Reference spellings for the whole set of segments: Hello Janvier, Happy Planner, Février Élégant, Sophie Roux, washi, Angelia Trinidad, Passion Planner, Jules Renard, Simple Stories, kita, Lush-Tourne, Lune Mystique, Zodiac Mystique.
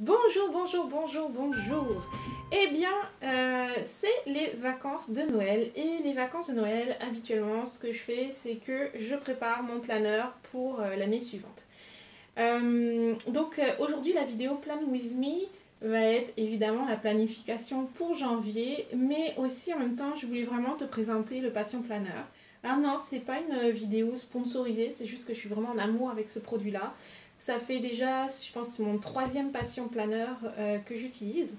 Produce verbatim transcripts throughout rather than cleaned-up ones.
Bonjour, bonjour, bonjour, bonjour. Eh bien, euh, c'est les vacances de Noël. Et les vacances de Noël, habituellement, ce que je fais, c'est que je prépare mon planeur pour euh, l'année suivante. Euh, donc, euh, aujourd'hui, la vidéo Plan With Me va être évidemment la planification pour janvier, mais aussi en même temps, je voulais vraiment te présenter le Passion Planner. Ah non, c'est pas une vidéo sponsorisée, c'est juste que je suis vraiment en amour avec ce produit-là. Ça fait déjà, je pense, c'est mon troisième Passion Planner euh, que j'utilise.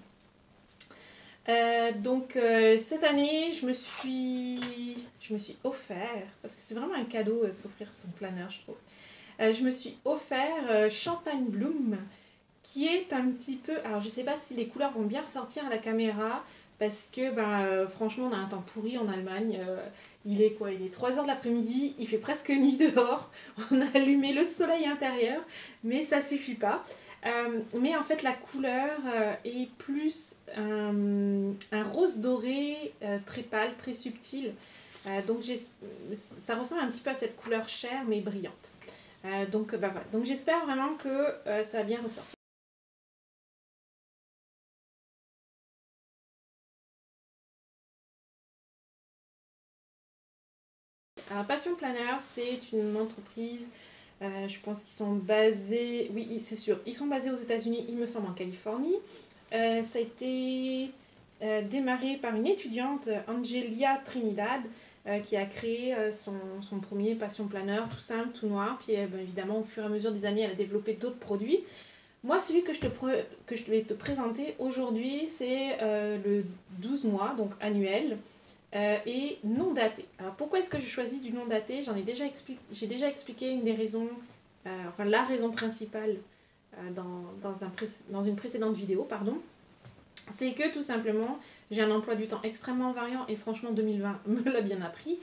Euh, donc euh, cette année, je me suis, je me suis offert, parce que c'est vraiment un cadeau euh, s'offrir son planner, je trouve. Euh, je me suis offert euh, Champagne Bloom, qui est un petit peu... Alors je sais pas si les couleurs vont bien sortir à la caméra, parce que bah, euh, franchement, on a un temps pourri en Allemagne. Euh, il est quoi? Il est trois heures de l'après-midi, il fait presque nuit dehors, on a allumé le soleil intérieur, mais ça suffit pas. Euh, mais en fait, la couleur euh, est plus euh, un rose doré euh, très pâle, très subtil. Euh, donc ça ressemble un petit peu à cette couleur chère mais brillante. Euh, donc bah, voilà. Donc j'espère vraiment que euh, ça va bien ressortir. Alors Passion Planner, c'est une entreprise, euh, je pense qu'ils sont basés, oui c'est sûr, ils sont basés aux États-Unis, il me semble en Californie. Euh, ça a été euh, démarré par une étudiante, Angelia Trinidad, euh, qui a créé euh, son, son premier Passion Planner, tout simple, tout noir. Puis euh, ben, évidemment, au fur et à mesure des années, elle a développé d'autres produits. Moi, celui que je, te que je vais te présenter aujourd'hui, c'est euh, le douze mois, donc annuel. Euh, et non daté. Alors pourquoi est-ce que je choisis du non daté? J'en ai déjà expliqué, j'ai déjà expliqué une des raisons, euh, enfin la raison principale euh, dans, dans, un dans une précédente vidéo, pardon. C'est que tout simplement, j'ai un emploi du temps extrêmement variant et franchement deux mille vingt me l'a bien appris.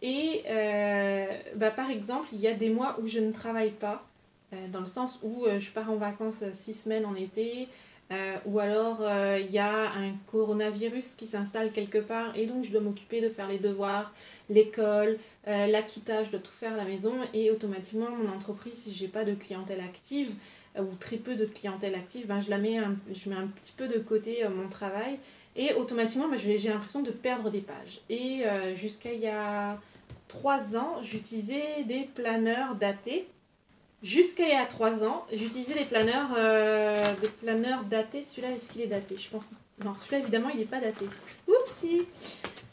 Et euh, bah, par exemple, il y a des mois où je ne travaille pas, euh, dans le sens où euh, je pars en vacances six semaines en été. Euh, ou alors il euh, y a un coronavirus qui s'installe quelque part et donc je dois m'occuper de faire les devoirs, l'école, euh, l'acquittage, je dois tout faire à la maison et automatiquement mon entreprise, si j'ai pas de clientèle active euh, ou très peu de clientèle active, ben, je, la mets un, je mets un petit peu de côté euh, mon travail et automatiquement ben, j'ai l'impression de perdre des pages. Et euh, jusqu'à il y a trois ans, j'utilisais des planeurs datés. Jusqu'à il y a trois ans, j'utilisais des planeurs, euh, des planeurs datés. Celui-là, est-ce qu'il est daté? Je pense non. Non, celui-là, évidemment, il n'est pas daté. Oupsie!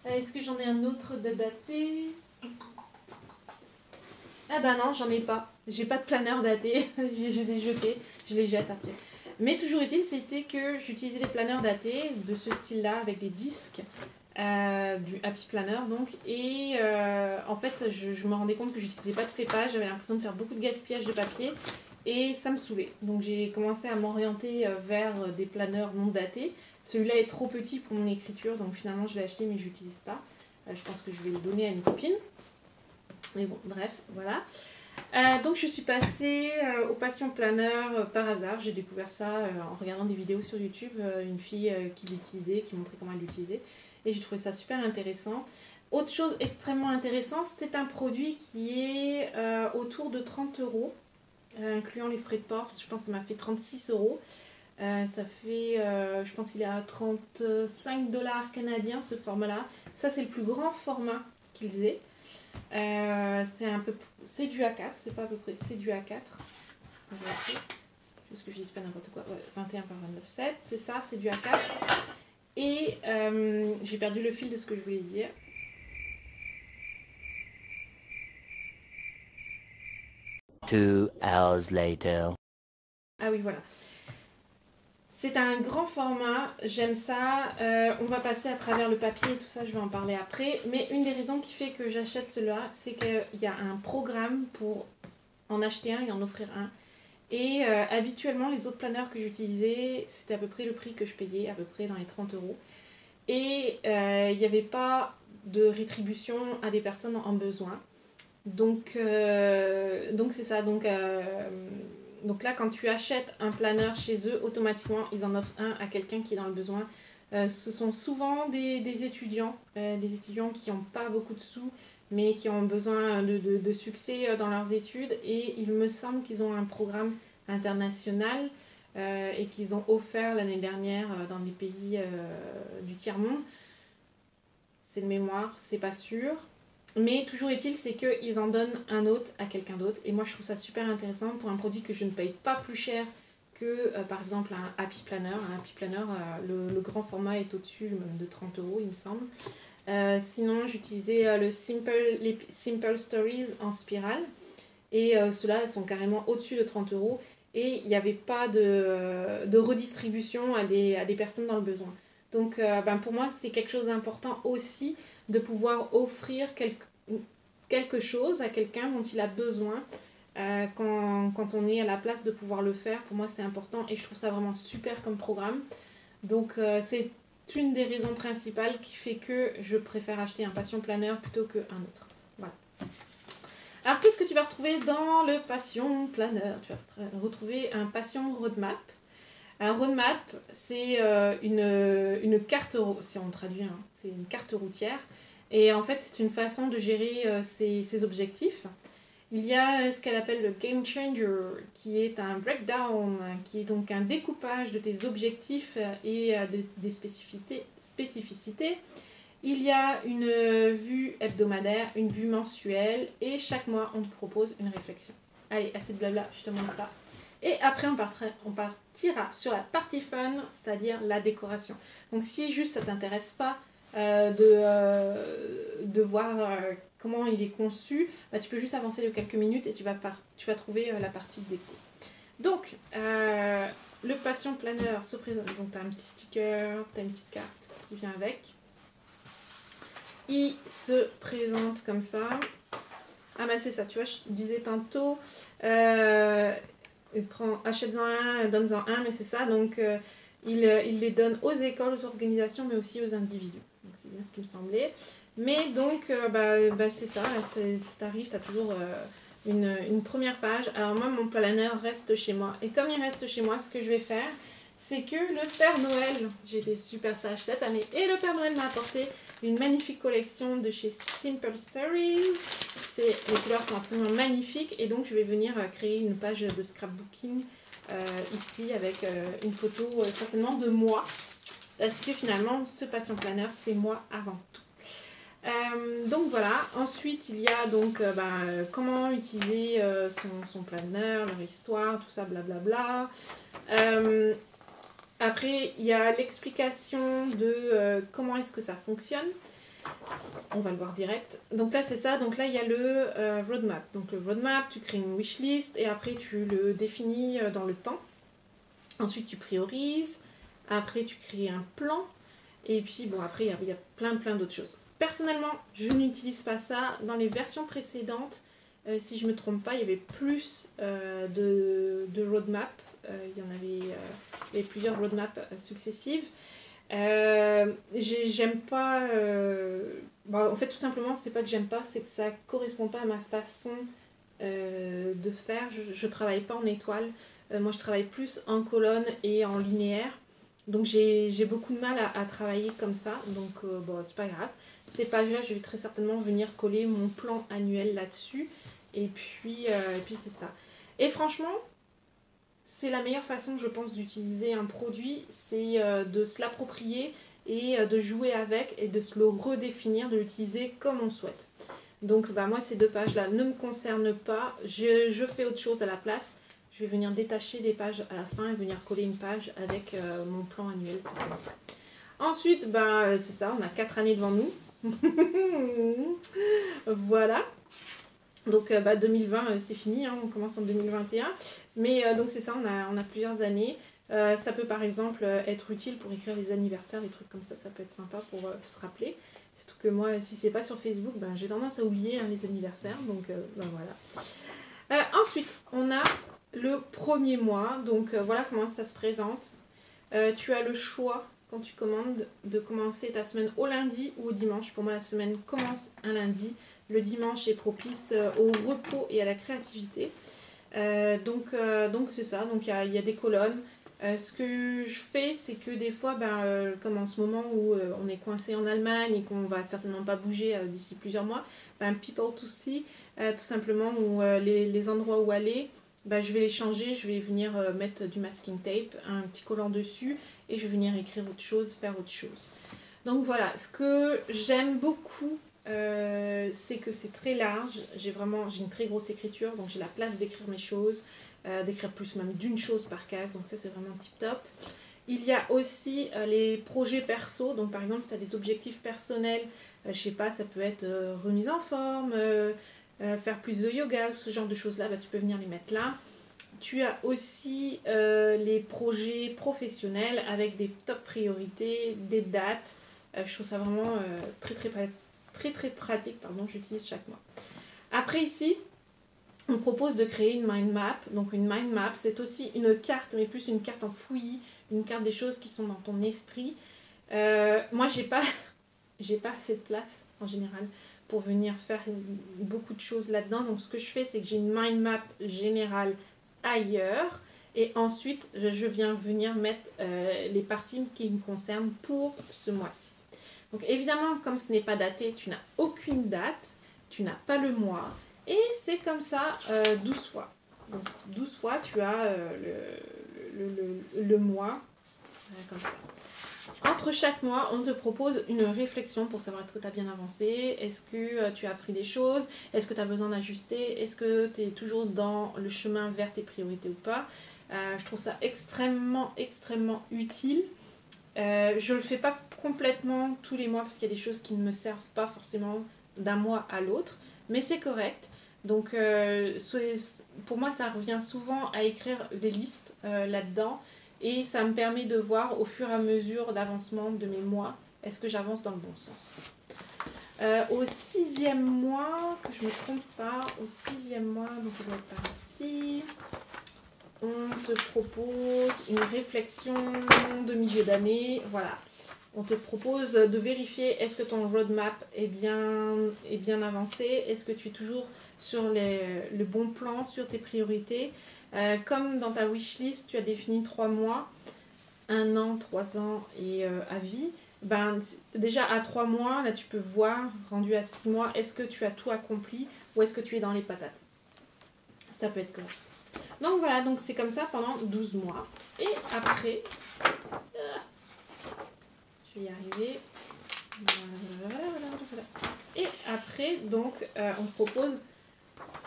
Est-ce que j'en ai un autre de daté? Ah ben non, j'en ai pas. J'ai pas de planeur daté. je, je les ai jetés. Je les jette après. Mais toujours utile, c'était que j'utilisais des planeurs datés de ce style-là avec des disques. Euh, du Happy Planner donc, et euh, en fait je, je me rendais compte que j'utilisais pas toutes les pages, j'avais l'impression de faire beaucoup de gaspillage de papier et ça me saoulait, donc j'ai commencé à m'orienter vers des planeurs non datés. Celui-là est trop petit pour mon écriture donc finalement je l'ai acheté mais je l'utilise pas. Euh, je pense que je vais le donner à une copine mais bon bref voilà. Euh, donc je suis passée euh, au Passion Planner euh, par hasard, j'ai découvert ça euh, en regardant des vidéos sur YouTube, euh, une fille euh, qui l'utilisait, qui montrait comment elle l'utilisait et j'ai trouvé ça super intéressant. Autre chose extrêmement intéressante, c'est un produit qui est euh, autour de trente euros, euh, incluant les frais de port, je pense que ça m'a fait trente-six euros. Euh, ça fait, euh, je pense qu'il est à trente-cinq dollars canadiens ce format-là. Ça c'est le plus grand format qu'ils aient. Euh, c'est du A quatre, c'est pas à peu près, c'est du A quatre. Juste que je dise pas n'importe quoi, ouais, vingt et un par vingt-neuf sept, c'est ça, c'est du A quatre. Et euh, j'ai perdu le fil de ce que je voulais dire. Two hours later. Ah oui, voilà. C'est un grand format, j'aime ça, euh, on va passer à travers le papier et tout ça, je vais en parler après. Mais une des raisons qui fait que j'achète cela, c'est qu'il y a un programme pour en acheter un et en offrir un. Et euh, habituellement, les autres planeurs que j'utilisais, c'était à peu près le prix que je payais, à peu près dans les trente euros. Et euh, il n'y avait pas de rétribution à des personnes en besoin. Donc euh, donc c'est ça, donc... Euh, Donc là, quand tu achètes un planeur chez eux, automatiquement, ils en offrent un à quelqu'un qui est dans le besoin. Euh, ce sont souvent des, des étudiants, euh, des étudiants qui n'ont pas beaucoup de sous, mais qui ont besoin de, de, de succès dans leurs études. Et il me semble qu'ils ont un programme international euh, et qu'ils ont offert l'année dernière dans des pays euh, du tiers-monde. C'est de mémoire, c'est pas sûr. Mais toujours est-il, c'est qu'ils en donnent un autre à quelqu'un d'autre. Et moi, je trouve ça super intéressant pour un produit que je ne paye pas plus cher que, euh, par exemple, un Happy Planner. Un Happy Planner, euh, le, le grand format est au-dessus même de trente euros, il me semble. Euh, sinon, j'utilisais euh, le Simple, les Simple Stories en spirale. Et euh, ceux-là, ils sont carrément au-dessus de trente euros. Et il n'y avait pas de, de redistribution à des, à des personnes dans le besoin. Donc, euh, ben, pour moi, c'est quelque chose d'important aussi de pouvoir offrir quelque, quelque chose à quelqu'un dont il a besoin euh, quand, quand on est à la place de pouvoir le faire. Pour moi, c'est important et je trouve ça vraiment super comme programme. Donc, euh, c'est une des raisons principales qui fait que je préfère acheter un Passion Planner plutôt qu'un autre. Voilà. Alors, qu'est-ce que tu vas retrouver dans le Passion Planner? Tu vas retrouver un Passion Roadmap. Un roadmap, c'est une, une carte, si on traduit, hein, c'est une carte routière. Et en fait, c'est une façon de gérer ses, ses objectifs. Il y a ce qu'elle appelle le Game Changer, qui est un breakdown, qui est donc un découpage de tes objectifs et des, des spécificités, spécificités. Il y a une vue hebdomadaire, une vue mensuelle, et chaque mois, on te propose une réflexion. Allez, assez de blabla, je te montre ça. Et après, on, partira, on partira sur la partie fun, c'est-à-dire la décoration. Donc si juste ça ne t'intéresse pas euh, de, euh, de voir euh, comment il est conçu, bah, tu peux juste avancer de quelques minutes et tu vas, par, tu vas trouver euh, la partie déco. Donc, euh, le Passion Planner se présente. Donc tu as un petit sticker, tu as une petite carte qui vient avec. Il se présente comme ça. Ah bah c'est ça, tu vois, je disais tantôt... Euh, achète-en un, donne-en un, mais c'est ça, donc euh, il, il les donne aux écoles, aux organisations, mais aussi aux individus. Donc c'est bien ce qui me semblait. Mais donc, euh, bah, bah, c'est ça, si t'arrives, t'as toujours euh, une, une première page. Alors moi, mon planner reste chez moi. Et comme il reste chez moi, ce que je vais faire, c'est que le Père Noël, j'ai été super sage cette année, et le Père Noël m'a apporté une magnifique collection de chez Simple Stories. Les couleurs sont absolument magnifiques et donc je vais venir créer une page de scrapbooking euh, ici avec euh, une photo euh, certainement de moi. Parce que finalement, ce Passion Planner, c'est moi avant tout. Euh, donc voilà, ensuite il y a donc euh, bah, comment utiliser euh, son, son planner, leur histoire, tout ça, blablabla. Euh, Après, il y a l'explication de euh, comment est-ce que ça fonctionne. On va le voir direct. Donc là, c'est ça. Donc là, il y a le euh, roadmap. Donc le roadmap, tu crées une wish list et après, tu le définis euh, dans le temps. Ensuite, tu priorises. Après, tu crées un plan. Et puis, bon, après, il y, y a plein, plein d'autres choses. Personnellement, je n'utilise pas ça. Dans les versions précédentes, euh, si je ne me trompe pas, il y avait plus euh, de, de roadmap. Euh, il y en avait, euh, il y avait plusieurs roadmaps euh, successives. Euh, j'aime pas... Euh, bon, en fait, tout simplement, c'est pas que j'aime pas, c'est que ça correspond pas à ma façon euh, de faire. Je, je travaille pas en étoile. Euh, moi, je travaille plus en colonne et en linéaire. Donc, j'ai beaucoup de mal à, à travailler comme ça. Donc, euh, bon, c'est pas grave. Ces pages-là, je vais très certainement venir coller mon plan annuel là-dessus. Et puis, euh, et puis c'est ça. Et franchement... C'est la meilleure façon, je pense, d'utiliser un produit, c'est euh, de se l'approprier et euh, de jouer avec et de se le redéfinir, de l'utiliser comme on souhaite. Donc bah, moi, ces deux pages-là ne me concernent pas, je, je fais autre chose à la place. Je vais venir détacher des pages à la fin et venir coller une page avec euh, mon plan annuel. Ensuite, bah, c'est ça, on a quatre années devant nous. Voilà. Donc bah, deux mille vingt, c'est fini, hein, on commence en deux mille vingt et un. Mais euh, donc c'est ça, on a, on a plusieurs années. Euh, ça peut par exemple être utile pour écrire les anniversaires, des trucs comme ça, ça peut être sympa pour euh, se rappeler. Surtout que moi, si c'est pas sur Facebook, ben, j'ai tendance à oublier hein, les anniversaires. Donc euh, ben, voilà. Euh, ensuite, on a le premier mois. Donc euh, voilà comment ça se présente. Euh, tu as le choix, quand tu commandes, de commencer ta semaine au lundi ou au dimanche. Pour moi, la semaine commence un lundi. Le dimanche est propice au repos et à la créativité. Euh, donc euh, donc c'est ça, donc il y, y a des colonnes. Euh, ce que je fais, c'est que des fois, ben, euh, comme en ce moment où euh, on est coincé en Allemagne et qu'on va certainement pas bouger euh, d'ici plusieurs mois, ben, people to see, euh, tout simplement, où, euh, les, les endroits où aller, bah, je vais les changer, je vais venir euh, mettre du masking tape, un petit collant dessus et je vais venir écrire autre chose, faire autre chose. Donc voilà, ce que j'aime beaucoup, euh, c'est que c'est très large. J'ai vraiment, j'ai une très grosse écriture, donc j'ai la place d'écrire mes choses, euh, d'écrire plus même d'une chose par case, donc ça c'est vraiment tip top. Il y a aussi euh, les projets perso, donc par exemple si tu as des objectifs personnels, euh, je sais pas, ça peut être euh, remise en forme, euh, euh, faire plus de yoga, ce genre de choses là, bah, tu peux venir les mettre là. Tu as aussi euh, les projets professionnels avec des top priorités, des dates. Euh, je trouve ça vraiment euh, très, très, très très pratique, pardon, j'utilise chaque mois. Après ici, on propose de créer une mind map. Donc une mind map, c'est aussi une carte, mais plus une carte en fouillis, une carte des choses qui sont dans ton esprit. Euh, moi, j'ai pas, j'ai pas assez de place en général pour venir faire beaucoup de choses là-dedans. Donc ce que je fais, c'est que j'ai une mind map générale ailleurs et ensuite je viens venir mettre euh, les parties qui me concernent pour ce mois-ci. Donc évidemment, comme ce n'est pas daté, tu n'as aucune date, tu n'as pas le mois, et c'est comme ça euh, douze fois. Donc douze fois tu as euh, le, le, le, le mois, voilà, comme ça. Entre chaque mois, on te propose une réflexion pour savoir est-ce que tu as bien avancé, est-ce que tu as appris des choses, est-ce que tu as besoin d'ajuster, est-ce que tu es toujours dans le chemin vers tes priorités ou pas. Euh, je trouve ça extrêmement, extrêmement utile. Euh, je ne le fais pas complètement tous les mois parce qu'il y a des choses qui ne me servent pas forcément d'un mois à l'autre, mais c'est correct. Donc euh, pour moi, ça revient souvent à écrire des listes euh, là-dedans. Et ça me permet de voir au fur et à mesure d'avancement de mes mois, est-ce que j'avance dans le bon sens. Euh, au sixième mois, que je ne me trompe pas, au sixième mois, donc on doit être par ici, on te propose une réflexion de milieu d'année. Voilà, on te propose de vérifier est-ce que ton roadmap est bien, est bien avancé, est-ce que tu es toujours sur les, le bon plan, sur tes priorités. Euh, comme dans ta wishlist, tu as défini trois mois, un an, trois ans et euh, à vie. Ben, déjà à trois mois, là tu peux voir, rendu à six mois, est-ce que tu as tout accompli ou est-ce que tu es dans les patates. Ça peut être correct. Donc voilà, donc c'est comme ça pendant douze mois. Et après, je vais y arriver. Et après, donc, euh, on propose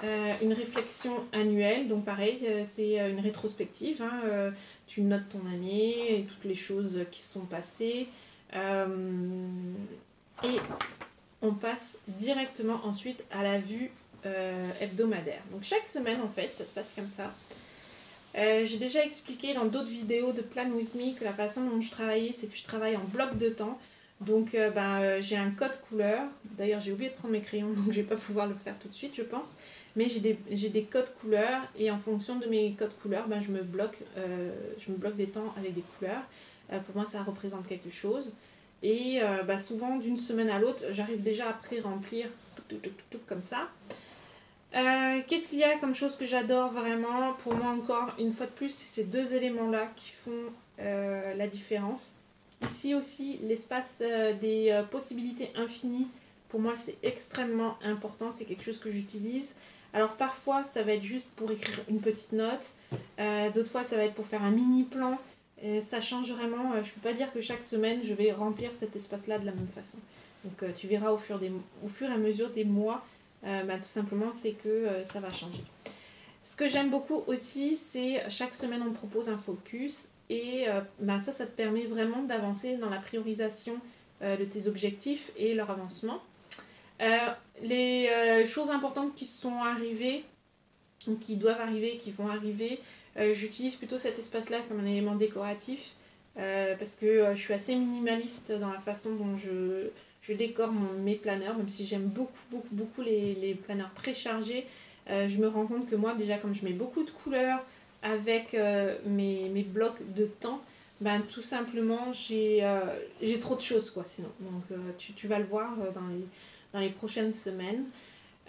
Euh, une réflexion annuelle, donc pareil, euh, c'est une rétrospective, hein, euh, tu notes ton année et toutes les choses qui sont passées, euh, et on passe directement ensuite à la vue euh, hebdomadaire. Donc chaque semaine en fait, ça se passe comme ça. Euh, j'ai déjà expliqué dans d'autres vidéos de Plan With Me que la façon dont je travaillais, c'est que je travaille en bloc de temps. Donc euh, bah, euh, j'ai un code couleur, d'ailleurs j'ai oublié de prendre mes crayons donc je ne vais pas pouvoir le faire tout de suite je pense, mais j'ai des, j'ai des codes couleurs et en fonction de mes codes couleurs, bah, je, me bloque, euh, je me bloque des temps avec des couleurs, euh, pour moi ça représente quelque chose et euh, bah, souvent d'une semaine à l'autre j'arrive déjà à pré-remplir comme ça. Euh, qu'est-ce qu'il y a comme chose que j'adore vraiment, pour moi encore une fois de plus c'est ces deux éléments là qui font euh, la différence. Ici aussi, l'espace des possibilités infinies, pour moi c'est extrêmement important, c'est quelque chose que j'utilise. Alors parfois ça va être juste pour écrire une petite note, euh, d'autres fois ça va être pour faire un mini plan, et ça change vraiment, je ne peux pas dire que chaque semaine je vais remplir cet espace-là de la même façon. Donc euh, tu verras au fur, des, au fur et à mesure des mois, euh, bah, tout simplement c'est que euh, ça va changer. Ce que j'aime beaucoup aussi, c'est chaque semaine on propose un focus. Et euh, bah ça, ça te permet vraiment d'avancer dans la priorisation euh, de tes objectifs et leur avancement. Euh, les euh, choses importantes qui sont arrivées, ou qui doivent arriver, qui vont arriver, euh, j'utilise plutôt cet espace-là comme un élément décoratif, euh, parce que euh, je suis assez minimaliste dans la façon dont je, je décore mon, mes planeurs, même si j'aime beaucoup, beaucoup, beaucoup les, les planeurs très chargés. Euh, je me rends compte que moi, déjà, comme je mets beaucoup de couleurs, avec euh, mes, mes blocs de temps, ben, tout simplement j'ai euh, trop de choses quoi sinon. Donc euh, tu, tu vas le voir euh, dans, les, dans les prochaines semaines.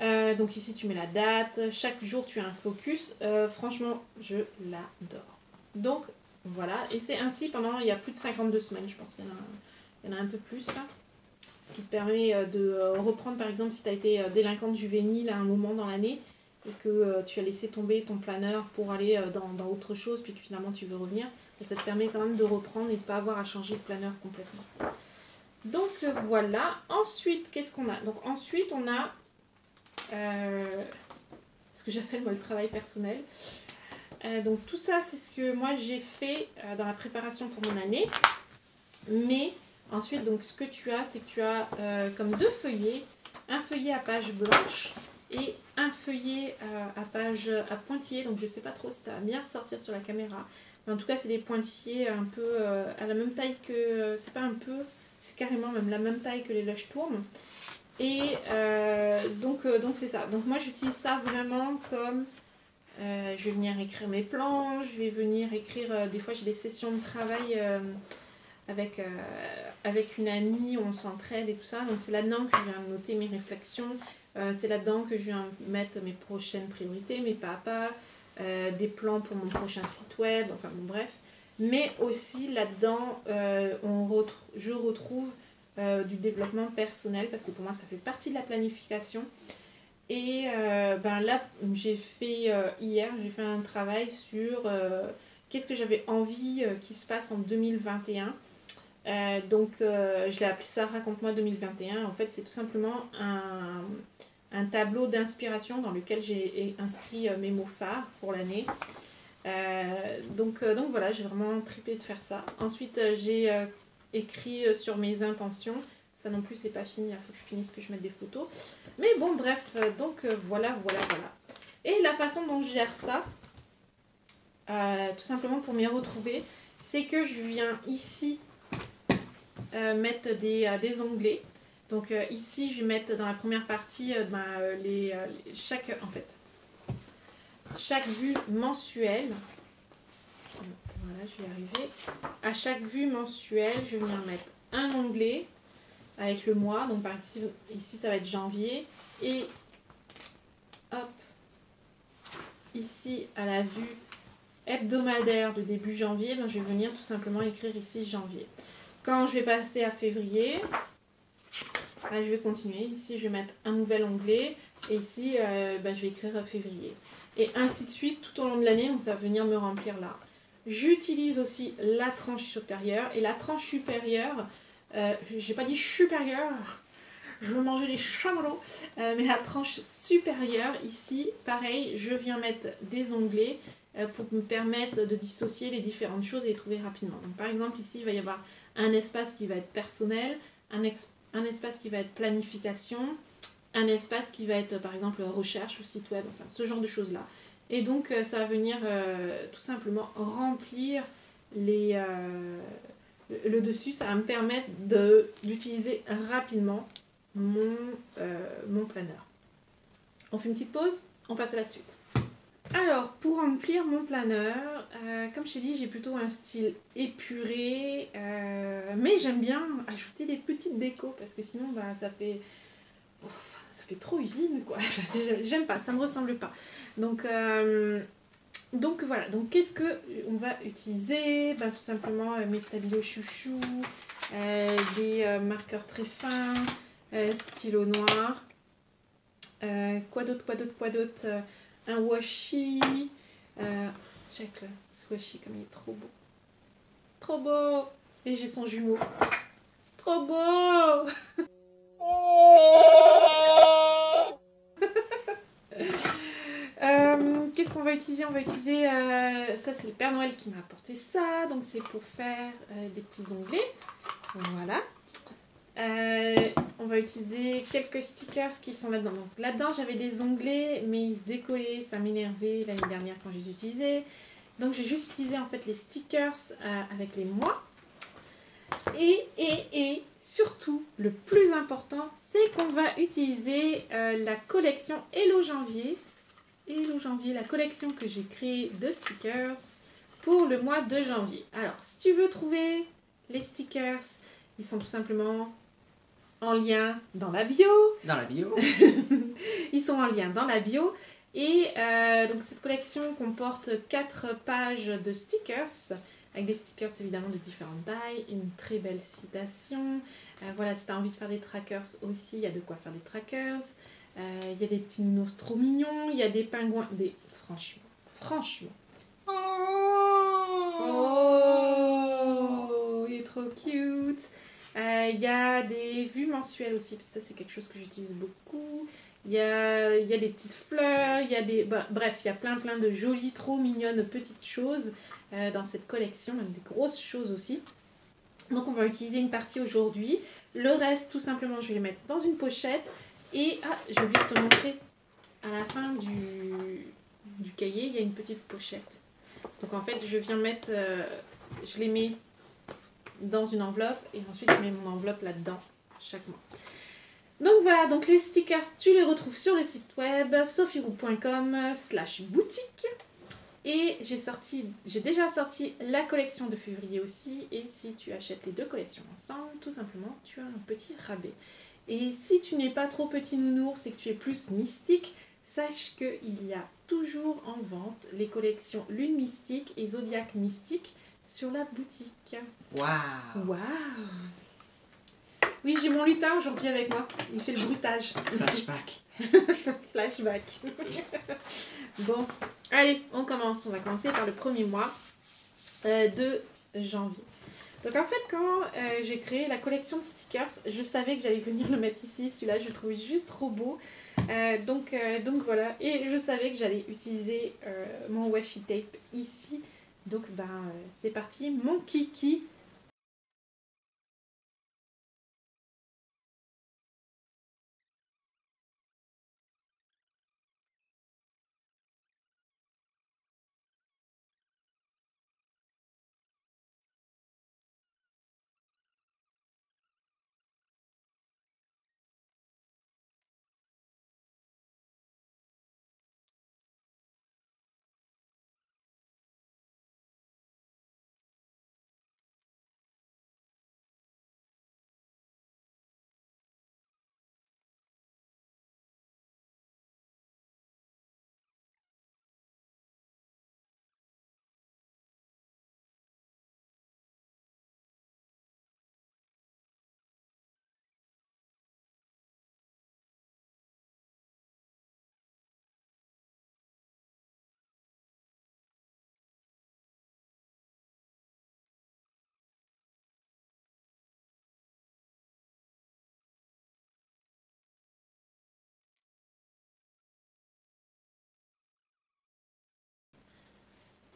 Euh, donc ici tu mets la date, chaque jour tu as un focus. Euh, franchement je l'adore. Donc voilà, et c'est ainsi pendant, il y a plus de cinquante-deux semaines, je pense qu'il y, y en a un peu plus là. Ce qui te permet de reprendre par exemple si tu as été délinquante juvénile à un moment dans l'année, et que euh, tu as laissé tomber ton planeur pour aller euh, dans, dans autre chose, puis que finalement tu veux revenir, ça te permet quand même de reprendre et de ne pas avoir à changer de planeur complètement. Donc euh, voilà. Ensuite, qu'est-ce qu'on a? Donc ensuite, on a euh, ce que j'appelle moi le travail personnel. Euh, donc tout ça, c'est ce que moi j'ai fait euh, dans la préparation pour mon année. Mais ensuite, donc ce que tu as, c'est que tu as euh, comme deux feuillets, un feuillet à page blanche et un feuillet euh, à page à pointillés. Donc je sais pas trop si ça va bien ressortir sur la caméra. Mais en tout cas, c'est des pointillés un peu euh, à la même taille que... Euh, c'est pas un peu... C'est carrément même la même taille que les Lush-Tourne. Et euh, donc euh, donc c'est ça. Donc moi, j'utilise ça vraiment comme... Euh, je vais venir écrire mes plans, je vais venir écrire... Euh, des fois, j'ai des sessions de travail... Euh, Avec, euh, avec une amie, on s'entraide et tout ça. Donc c'est là-dedans que je viens noter mes réflexions. Euh, c'est là-dedans que je viens mettre mes prochaines priorités, mes pas à pas, euh, des plans pour mon prochain site web, enfin bon bref. Mais aussi là-dedans, euh, on retr je retrouve euh, du développement personnel parce que pour moi ça fait partie de la planification. Et euh, ben là, j'ai fait euh, hier, j'ai fait un travail sur euh, qu'est-ce que j'avais envie euh, qui se passe en deux mille vingt et un. Euh, donc euh, je l'ai appelé ça Raconte-moi deux mille vingt et un. En fait, c'est tout simplement un, un tableau d'inspiration dans lequel j'ai inscrit euh, mes mots phares pour l'année. Euh, donc, euh, donc voilà, j'ai vraiment trippé de faire ça. Ensuite, euh, j'ai euh, écrit euh, sur mes intentions. Ça non plus, c'est pas fini. Il faut que je finisse, que je mette des photos. Mais bon, bref, euh, donc euh, voilà, voilà, voilà. Et la façon dont je gère ça, euh, tout simplement pour m'y retrouver, c'est que je viens ici... Euh, mettre des, euh, des onglets. Donc euh, ici je vais mettre dans la première partie euh, ben, euh, les, euh, les, chaque en fait chaque vue mensuelle. Voilà, je vais y arriver. À chaque vue mensuelle, je vais venir mettre un onglet avec le mois. Donc par ici, ici ça va être janvier. Et hop, ici à la vue hebdomadaire de début janvier, ben, je vais venir tout simplement écrire ici janvier. Quand je vais passer à février, bah, je vais continuer. Ici, je vais mettre un nouvel onglet. Et ici, euh, bah, je vais écrire février. Et ainsi de suite, tout au long de l'année, ça va venir me remplir là. J'utilise aussi la tranche supérieure. Et la tranche supérieure, euh, j'ai pas dit supérieure, je veux manger les chamallows. Euh, mais la tranche supérieure, ici, pareil, je viens mettre des onglets euh, pour me permettre de dissocier les différentes choses et les trouver rapidement. Donc, par exemple, ici, il va y avoir... un espace qui va être personnel, un, un espace qui va être planification, un espace qui va être par exemple recherche ou site web, enfin ce genre de choses là. Et donc euh, ça va venir euh, tout simplement remplir les, euh, le, le dessus, ça va me permettre d'utiliser rapidement mon, euh, mon planeur. On fait une petite pause, on passe à la suite. Alors, pour remplir mon planeur, euh, comme je t'ai dit, j'ai plutôt un style épuré, euh, mais j'aime bien ajouter des petites décos parce que sinon, bah, ça fait oh, ça fait trop usine, quoi. J'aime pas, ça me ressemble pas. Donc, euh, donc voilà. Donc, qu'est-ce que on va utiliser? Ben, tout simplement euh, mes stabilos chouchous, euh, des euh, marqueurs très fins, euh, stylo noir. Euh, quoi d'autre? Quoi d'autre? Quoi d'autre? Un washi, euh, check là, ce washi comme il est trop beau, trop beau, et j'ai son jumeau, trop beau. euh, Qu'est-ce qu'on va utiliser? On va utiliser, euh, ça c'est le Père Noël qui m'a apporté ça, donc c'est pour faire euh, des petits onglets, voilà. Euh, on va utiliser quelques stickers qui sont là-dedans. Donc là-dedans, j'avais des onglets, mais ils se décollaient, ça m'énervait l'année dernière quand je les utilisais. Donc j'ai juste utilisé en fait les stickers euh, avec les mois. Et, et, et surtout, le plus important, c'est qu'on va utiliser euh, la collection Hello Janvier. Hello Janvier, la collection que j'ai créée de stickers pour le mois de janvier. Alors, si tu veux trouver les stickers... Ils sont tout simplement en lien dans la bio. Dans la bio. Ils sont en lien dans la bio. Et euh, donc cette collection comporte quatre pages de stickers, avec des stickers évidemment de différentes tailles, une très belle citation. Euh, voilà, si tu as envie de faire des trackers aussi, il y a de quoi faire des trackers. Euh, y a des petits nounours trop mignons. Il y a des pingouins. Des... Franchement. Franchement. Oh, il est trop cute. Il euh, y a des vues mensuelles aussi. Ça, c'est quelque chose que j'utilise beaucoup. Il y a, y a des petites fleurs. Il y a des... Bah, bref, il y a plein plein de jolies, trop mignonnes petites choses euh, dans cette collection. Même des grosses choses aussi. Donc, on va utiliser une partie aujourd'hui. Le reste, tout simplement, je vais les mettre dans une pochette. Et, ah, j'ai oublié de te montrer, à la fin du, du cahier, il y a une petite pochette. Donc, en fait, je viens mettre, euh, je les mets dans une enveloppe et ensuite, je mets mon enveloppe là-dedans, chaque mois. Donc, voilà. Donc, les stickers, tu les retrouves sur le site web sophie roux point com slash boutique. Et j'ai sorti, j'ai déjà sorti la collection de février aussi. Et si tu achètes les deux collections ensemble, tout simplement, tu as un petit rabais. Et si tu n'es pas trop petit nounours et que tu es plus mystique, sache qu'il y a toujours en vente les collections Lune Mystique et Zodiac Mystique sur la boutique. Waouh! Waouh! Oui, j'ai mon lutin aujourd'hui avec moi. Il fait le bruitage. Flashback. Flashback. Bon, allez, on commence. On va commencer par le premier mois euh, de janvier. Donc en fait, quand euh, j'ai créé la collection de stickers, je savais que j'allais venir le mettre ici. Celui-là, je le trouvais juste trop beau. Euh, donc, euh, donc voilà. Et je savais que j'allais utiliser euh, mon washi tape ici. Donc ben, euh, c'est parti. Mon kiki.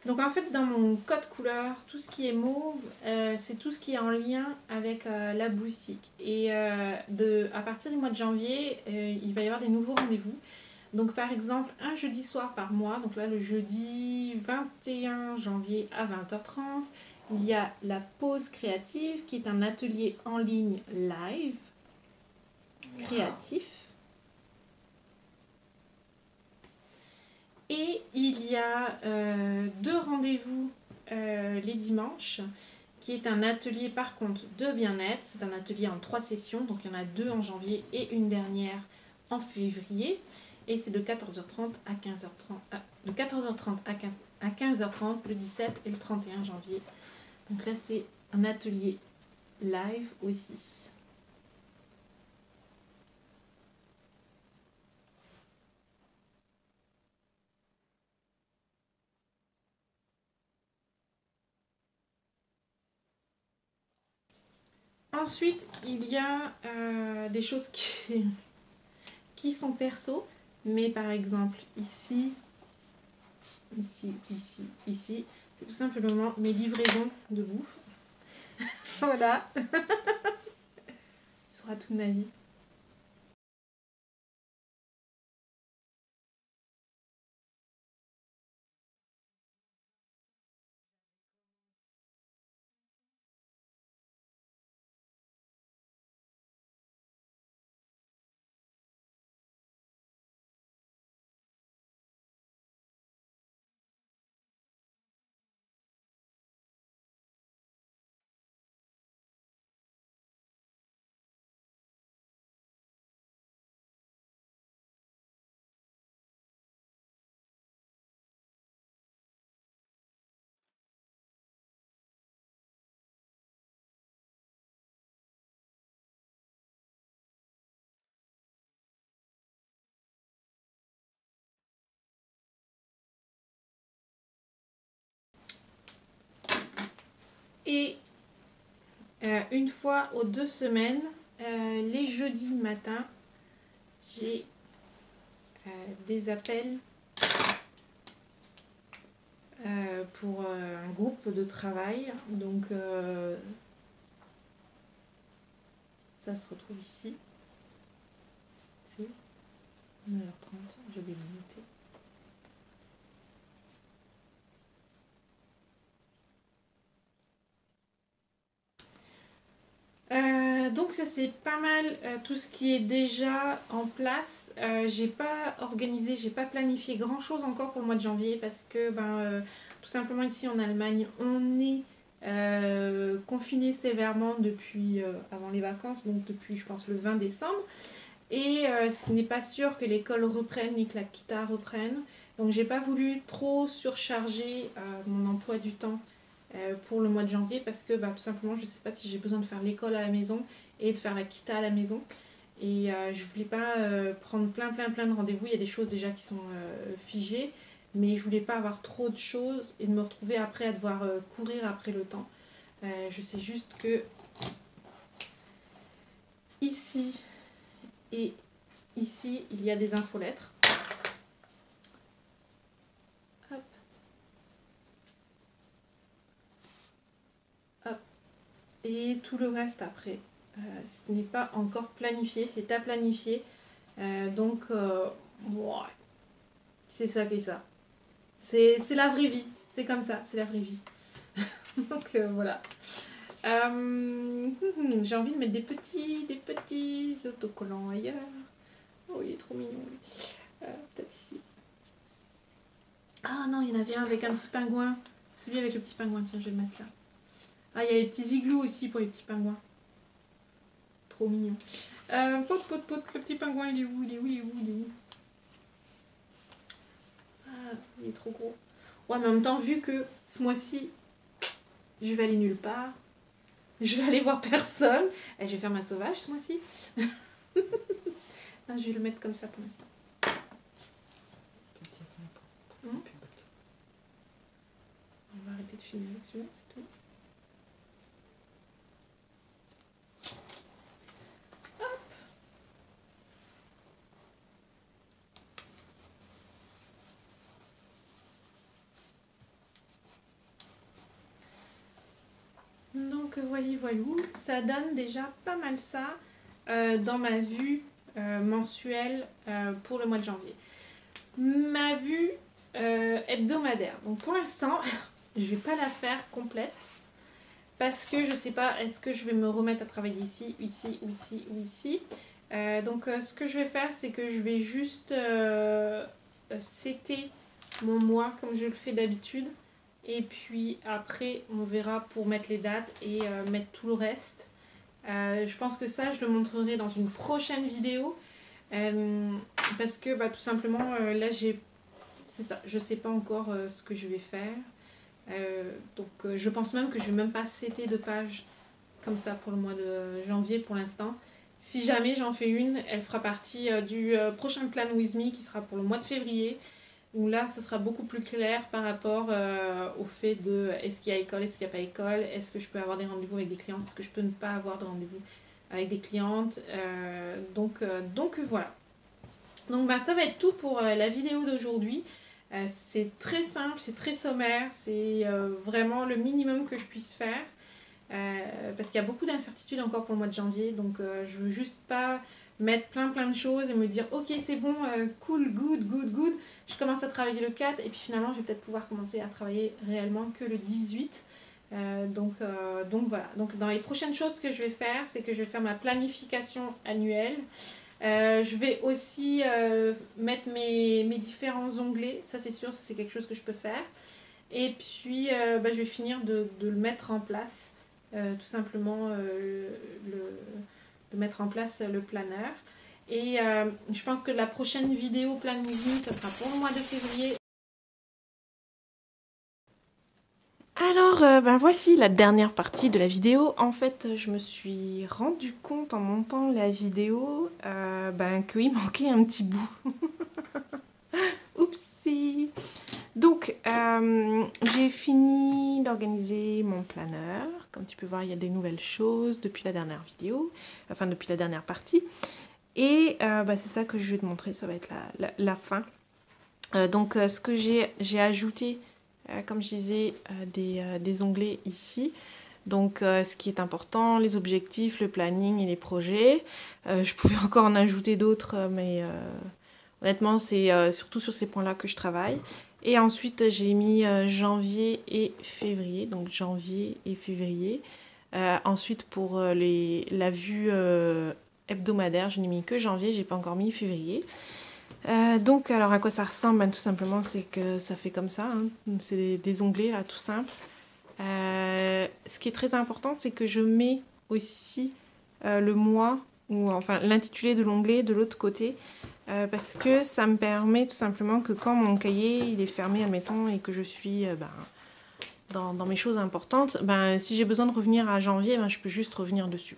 Donc en fait, dans mon code couleur, tout ce qui est mauve, euh, c'est tout ce qui est en lien avec euh, la boutique. Et euh, de, à partir du mois de janvier, euh, il va y avoir des nouveaux rendez-vous. Donc par exemple, un jeudi soir par mois, donc là le jeudi vingt et un janvier à vingt heures trente, il y a la pause créative qui est un atelier en ligne live, créatif. Wow. Et il y a euh, deux rendez-vous euh, les dimanches, qui est un atelier par contre de bien-être. C'est un atelier en trois sessions, donc il y en a deux en janvier et une dernière en février. Et c'est de quatorze heures trente à quinze heures trente, euh, de quatorze heures trente à quinze heures trente le dix-sept et le trente et un janvier. Donc là c'est un atelier live aussi. Ensuite, il y a euh, des choses qui, qui sont perso, mais par exemple ici, ici, ici, ici, c'est tout simplement mes livraisons de bouffe. Voilà, ce sera toute ma vie. Et euh, une fois aux deux semaines, euh, les jeudis matin, j'ai euh, des appels euh, pour euh, un groupe de travail. Donc euh, ça se retrouve ici. C'est neuf heures trente, je vais vous noter. Euh, donc ça c'est pas mal euh, tout ce qui est déjà en place. Euh, j'ai pas organisé, j'ai pas planifié grand chose encore pour le mois de janvier parce que ben, euh, tout simplement ici en Allemagne on est euh, confiné sévèrement depuis euh, avant les vacances, donc depuis je pense le vingt décembre, et euh, ce n'est pas sûr que l'école reprenne ni que la kita reprenne, donc j'ai pas voulu trop surcharger euh, mon emploi du temps Euh, pour le mois de janvier parce que bah, tout simplement je ne sais pas si j'ai besoin de faire l'école à la maison et de faire la kita à la maison, et euh, je voulais pas euh, prendre plein plein plein de rendez-vous. Il y a des choses déjà qui sont euh, figées, mais je voulais pas avoir trop de choses et de me retrouver après à devoir euh, courir après le temps. Euh, je sais juste que ici et ici il y a des infolettres. Et tout le reste après, euh, ce n'est pas encore planifié, c'est à planifier. Euh, donc, euh, c'est ça qui est ça. C'est la vraie vie, c'est comme ça, c'est la vraie vie. Donc euh, voilà. Euh, J'ai envie de mettre des petits, des petits autocollants ailleurs. Oh, il est trop mignon. Euh, Peut-être ici. Ah non, il y en avait un avec un petit pingouin. Celui avec le petit pingouin, tiens, je vais le mettre là. Ah, il y a les petits igloos aussi pour les petits pingouins. Trop mignon. Euh, pote, pote, pote, le petit pingouin, il est où? Il est où? Il est où? Il est où? Ah, il est trop gros. Ouais, mais en même temps, vu que ce mois-ci, je vais aller nulle part, je vais aller voir personne, et je vais faire ma sauvage ce mois-ci. Je vais le mettre comme ça pour l'instant. Hum? On va arrêter de filmer avec celui-là, c'est tout. Donc voilà, voilà, ça donne déjà pas mal ça euh, dans ma vue euh, mensuelle euh, pour le mois de janvier. Ma vue euh, hebdomadaire. Donc pour l'instant, je vais pas la faire complète parce que je sais pas, est-ce que je vais me remettre à travailler ici, ici, ou ici, ou ici. Euh, donc euh, ce que je vais faire, c'est que je vais juste euh, setter mon mois comme je le fais d'habitude. Et puis après on verra pour mettre les dates et euh, mettre tout le reste. Euh, je pense que ça je le montrerai dans une prochaine vidéo. Euh, parce que bah, tout simplement euh, là j'ai... C'est ça, je sais pas encore euh, ce que je vais faire. Euh, donc euh, je pense même que je vais même pas setter de pages comme ça pour le mois de janvier pour l'instant. Si jamais j'en fais une, elle fera partie euh, du euh, prochain Plan With Me qui sera pour le mois de février. Où là, ce sera beaucoup plus clair par rapport euh, au fait de est-ce qu'il y a école, est-ce qu'il n'y a pas école, est-ce que je peux avoir des rendez-vous avec des clientes, est-ce que je peux ne pas avoir de rendez-vous avec des clientes. Euh, donc, euh, donc voilà. Donc bah, ça va être tout pour euh, la vidéo d'aujourd'hui. Euh, c'est très simple, c'est très sommaire, c'est euh, vraiment le minimum que je puisse faire. Euh, parce qu'il y a beaucoup d'incertitudes encore pour le mois de janvier, donc euh, je veux juste pas mettre plein plein de choses et me dire ok c'est bon, euh, cool, good, good, good, je commence à travailler le quatre et puis finalement je vais peut-être pouvoir commencer à travailler réellement que le dix-huit. Euh, donc, euh, donc voilà, donc dans les prochaines choses que je vais faire, c'est que je vais faire ma planification annuelle. Euh, je vais aussi euh, mettre mes, mes différents onglets, ça c'est sûr, ça c'est quelque chose que je peux faire. Et puis euh, bah, je vais finir de, de le mettre en place, euh, tout simplement euh, le... le de mettre en place le planeur. Et euh, je pense que la prochaine vidéo Plan With Me, ça sera pour le mois de février. Alors, euh, ben voici la dernière partie de la vidéo. En fait, je me suis rendu compte en montant la vidéo euh, ben, qu'il manquait un petit bout. Oupsie! Donc, euh, j'ai fini d'organiser mon planner. Comme tu peux voir, il y a des nouvelles choses depuis la dernière vidéo, enfin depuis la dernière partie. Et euh, bah, c'est ça que je vais te montrer, ça va être la, la, la fin. Euh, donc, euh, ce que j'ai ajouté, euh, comme je disais, euh, des, euh, des onglets ici. Donc, euh, ce qui est important, les objectifs, le planning et les projets. Euh, je pouvais encore en ajouter d'autres, mais euh, honnêtement, c'est euh, surtout sur ces points-là que je travaille. Et ensuite, j'ai mis euh, janvier et février, donc janvier et février. Euh, ensuite, pour euh, les, la vue euh, hebdomadaire, je n'ai mis que janvier, j'ai pas encore mis février. Euh, donc, alors à quoi ça ressemble? Ben, tout simplement, c'est que ça fait comme ça, hein. C'est des, des onglets, là, tout simple. Euh, ce qui est très important, c'est que je mets aussi euh, le mois, ou enfin l'intitulé de l'onglet de l'autre côté. Euh, parce que ça me permet tout simplement que quand mon cahier il est fermé, admettons, et que je suis euh, ben, dans, dans mes choses importantes, ben, si j'ai besoin de revenir à janvier, ben, je peux juste revenir dessus.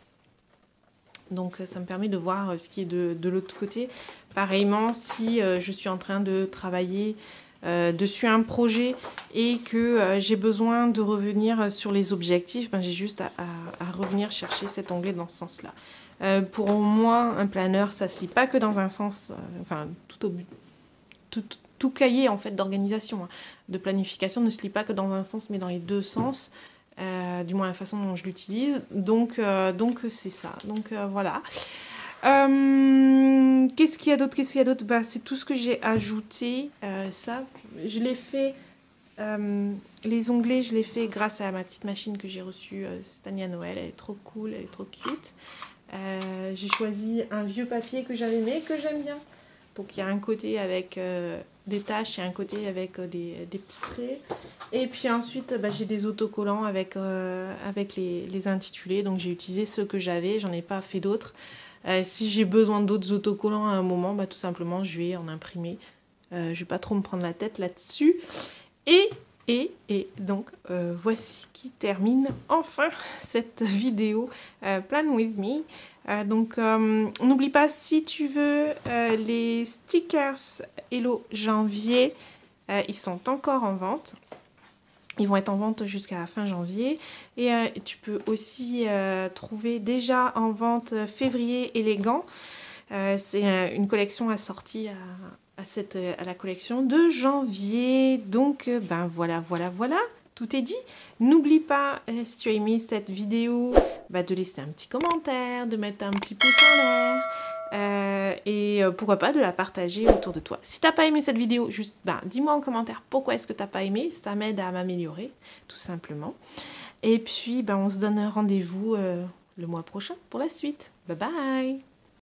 Donc ça me permet de voir ce qui est de, de l'autre côté. Pareillement, si euh, je suis en train de travailler euh, dessus un projet et que euh, j'ai besoin de revenir sur les objectifs, ben, j'ai juste à, à, à revenir chercher cet onglet dans ce sens-là. Euh, pour moi, un planeur, ça ne se lit pas que dans un sens, euh, enfin, tout, au, tout, tout cahier en fait d'organisation, hein, de planification ne se lit pas que dans un sens, mais dans les deux sens, euh, du moins la façon dont je l'utilise. Donc, euh, donc c'est ça. Donc, euh, voilà. Euh, Qu'est-ce qu'il y a d'autre? Qu'est-ce qu'il y a d'autre? Bah, c'est tout ce que j'ai ajouté. Euh, ça, je l'ai fait. Euh, les onglets, je l'ai fait grâce à ma petite machine que j'ai reçue euh, cette année à Noël. Elle est trop cool, elle est trop cute. Euh, j'ai choisi un vieux papier que j'avais mais que j'aime bien. Donc il y a un côté avec euh, des taches et un côté avec euh, des, des petits traits. Et puis ensuite bah, j'ai des autocollants avec, euh, avec les, les intitulés. Donc j'ai utilisé ceux que j'avais, j'en ai pas fait d'autres. Euh, si j'ai besoin d'autres autocollants à un moment, bah, tout simplement je vais en imprimer. Euh, je vais pas trop me prendre la tête là-dessus. Et... Et, et donc, euh, voici qui termine enfin cette vidéo euh, Plan With Me. Euh, donc, euh, n'oublie pas, si tu veux, euh, les stickers Hello Janvier, euh, ils sont encore en vente. Ils vont être en vente jusqu'à la fin janvier. Et euh, tu peux aussi euh, trouver déjà en vente Février Élégant. Euh, C'est euh, une collection assortie à... À, cette, à la collection de janvier. Donc ben voilà voilà voilà, tout est dit. N'oublie pas, si tu as aimé cette vidéo, ben, de laisser un petit commentaire, de mettre un petit pouce en l'air, euh, et pourquoi pas de la partager autour de toi. Si t'as pas aimé cette vidéo, juste ben, dis-moi en commentaire pourquoi est-ce que t'as pas aimé, ça m'aide à m'améliorer tout simplement. Et puis ben, on se donne rendez-vous euh, le mois prochain pour la suite. Bye bye.